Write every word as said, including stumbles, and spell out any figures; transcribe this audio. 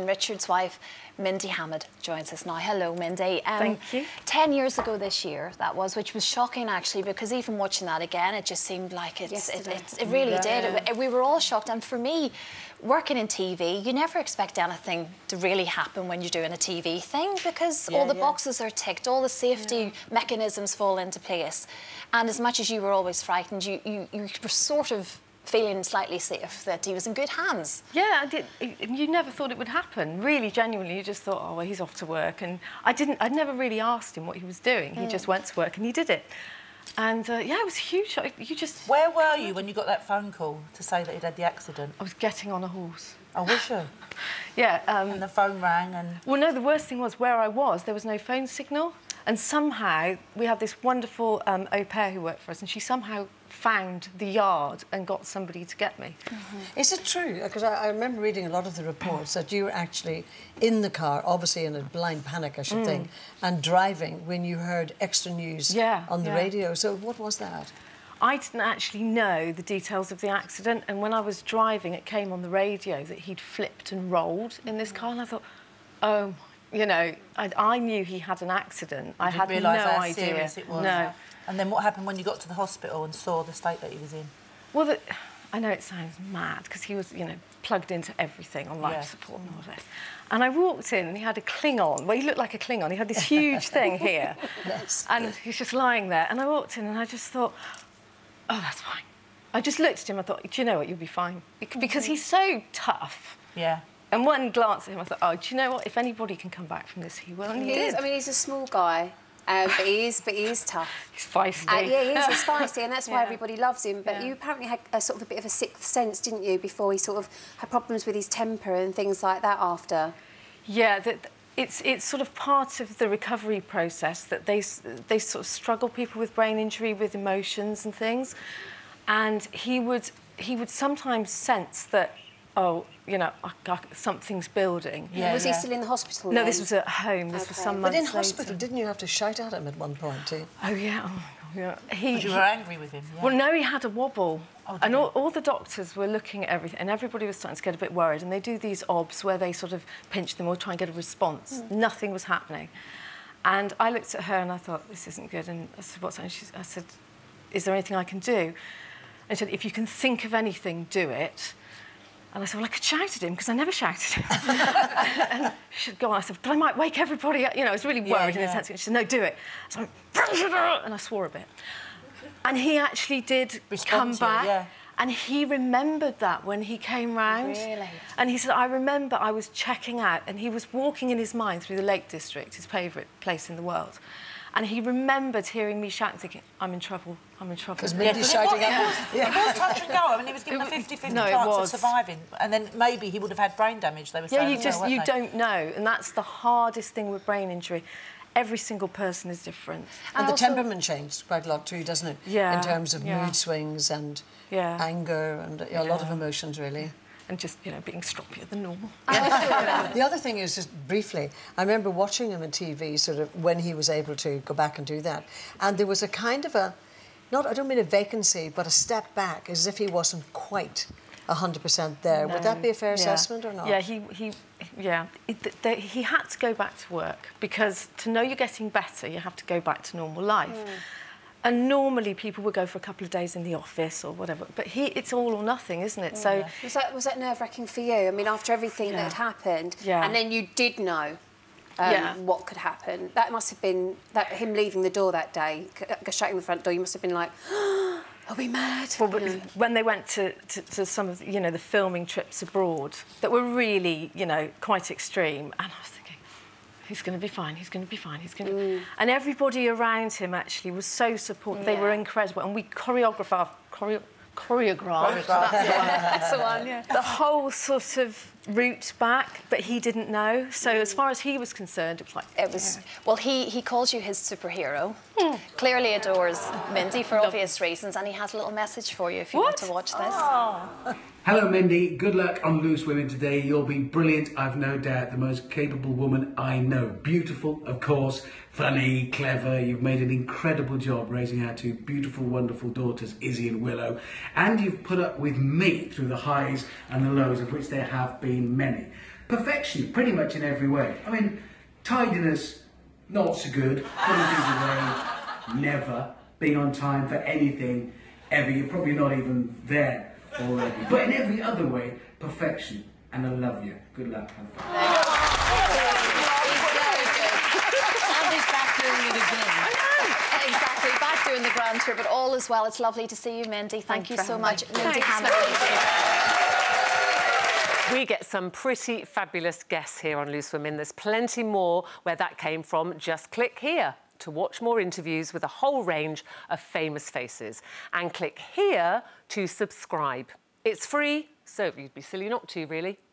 Richard's wife, Mindy Hammond, joins us now. Hello, Mindy. Um, Thank you. Ten years ago this year, that was, which was shocking actually, because even watching that again, it just seemed like it's, it, it, it really yeah. did. It, it, we were all shocked. And for me, working in T V, you never expect anything to really happen when you're doing a T V thing, because yeah, all the yeah. boxes are ticked, all the safety yeah. mechanisms fall into place. And as much as you were always frightened, you, you, you were sort of feeling slightly safe that he was in good hands. Yeah, I did. You never thought it would happen, really, genuinely. You just thought, oh, well, he's off to work. And I didn't, I'd never really asked him what he was doing. Mm. He just went to work and he did it. And, uh, yeah, it was huge. You just... Where were you when you got that phone call to say that he'd had the accident? I was getting on a horse. I wish you. Yeah. Um, and the phone rang and... Well, no, the worst thing was where I was, there was no phone signal. And somehow we had this wonderful um, au pair who worked for us, and she somehow found the yard and got somebody to get me. Mm-hmm. Is it true? Because I, I remember reading a lot of the reports that you were actually in the car, obviously in a blind panic, I should mm. think, and driving when you heard extra news yeah, on the yeah. radio. So what was that? I didn't actually know the details of the accident, and when I was driving, it came on the radio that he'd flipped and rolled in this car, and I thought, oh my. You know, I, I knew he had an accident. You I had no how idea. Serious it was. No. And then what happened when you got to the hospital and saw the state that he was in? Well, the, I know it sounds mad because he was, you know, plugged into everything on life yeah. support and all that. And I walked in and he had a Klingon. Well, he looked like a Klingon. He had this huge thing here, yes. and he's just lying there. And I walked in and I just thought, oh, that's fine. I just looked at him. I thought, do you know what? You'll be fine because he's so tough. Yeah. And one glance at him, I thought, oh, do you know what? If anybody can come back from this, he will. And he, he is. Did. I mean, he's a small guy, um, but he is, but he is tough. He's feisty. Uh, yeah, he is. He's feisty, and that's why yeah. everybody loves him. But yeah. you apparently had a sort of a bit of a sixth sense, didn't you? Before he sort of had problems with his temper and things like that. After. Yeah, the, the, it's it's sort of part of the recovery process that they they sort of struggle people with brain injury with emotions and things, and he would he would sometimes sense that. Oh, you know, I, I, something's building. Yeah, was yeah. he still in the hospital? No, then? This was at home. This okay. was some months But in later. Hospital, didn't you have to shout at him at one point? Too? Oh yeah, oh yeah. He. But you were angry with him. Yeah. Well, no, he had a wobble, oh, and all, all the doctors were looking at everything, and everybody was starting to get a bit worried. And they do these obs where they sort of pinch them or try and get a response. Mm. Nothing was happening, and I looked at her and I thought, this isn't good. And I said, what's? And she, I said, is there anything I can do? And she said, if you can think of anything, do it. And I said, well, I could shout at him, because I never shouted at him. And she said, go on. I said, but I might wake everybody up. You know, I was really worried yeah, yeah. and intense. She said, no, do it. So I went, and I swore a bit. And he actually did Respond come back. It, yeah. And he remembered that when he came round. Really? And he said, I remember I was checking out, and he was walking in his mind through the Lake District, his favourite place in the world. And he remembered hearing me shout and thinking, I'm in trouble, I'm in trouble. Because Mindy's shouting at him. It was touch and go. I mean, he was given it, a fifty fifty no, chance of surviving. And then maybe he would have had brain damage, they were saying. Yeah, you, just, well, you don't know. And that's the hardest thing with brain injury. Every single person is different. And, and the also, temperament changed quite a lot too, doesn't it? Yeah. In terms of yeah. mood swings and yeah. anger and you know, a yeah. lot of emotions, really. And just, you know, being stronger than normal. The other thing is, just briefly, I remember watching him on T V sort of when he was able to go back and do that. And there was a kind of a, not, I don't mean a vacancy, but a step back, as if he wasn't quite one hundred percent there. No. Would that be a fair yeah. assessment or not? Yeah, he, he, yeah. It, they, he had to go back to work, because to know you're getting better, you have to go back to normal life. Mm. And normally people would go for a couple of days in the office or whatever, but he, it's all or nothing, isn't it? Mm, so yeah. was that, was that nerve-wracking for you? I mean, after everything yeah. that had happened, yeah. and then you did know um, yeah. what could happen. That must have been, that him leaving the door that day, shutting the front door, you must have been like, oh, I'll be mad. Well, but yeah. when they went to, to, to some of, the, you know, the filming trips abroad that were really, you know, quite extreme, and I was thinking, he's going to be fine, he's going to be fine, he's going to... Mm. And everybody around him, actually, was so supportive. Yeah. They were incredible. And we choreographed... Our, choreo choreographed. Choreographed. That's the one, yeah. The whole sort of route back, but he didn't know. So mm. as far as he was concerned, it was like... It was... Yeah. Well, he, he calls you his superhero. Mm. Clearly adores Mindy for Love. Obvious reasons, and he has a little message for you if you what? Want to watch this. Oh. Hello Mindy, good luck on Loose Women today. You'll be brilliant, I've no doubt. The most capable woman I know. Beautiful, of course, funny, clever. You've made an incredible job raising our two beautiful, wonderful daughters, Izzy and Willow. And you've put up with me through the highs and the lows, of which there have been many. Perfection, pretty much in every way. I mean, tidiness, not so good. Putting things away, never. Being on time for anything, ever. You're probably not even there already. But in every other way, perfection. And I love you. Good luck. Have fun. Oh, and he's back doing it again. I know. Exactly. Back doing the Grand Tour, but all is well. It's lovely to see you, Mindy. Thank Thanks you so much, me. Mindy Hammond. We get some pretty fabulous guests here on Loose Women. There's plenty more where that came from. Just click here to watch more interviews with a whole range of famous faces. And click here to subscribe. It's free, so you'd be silly not to, really.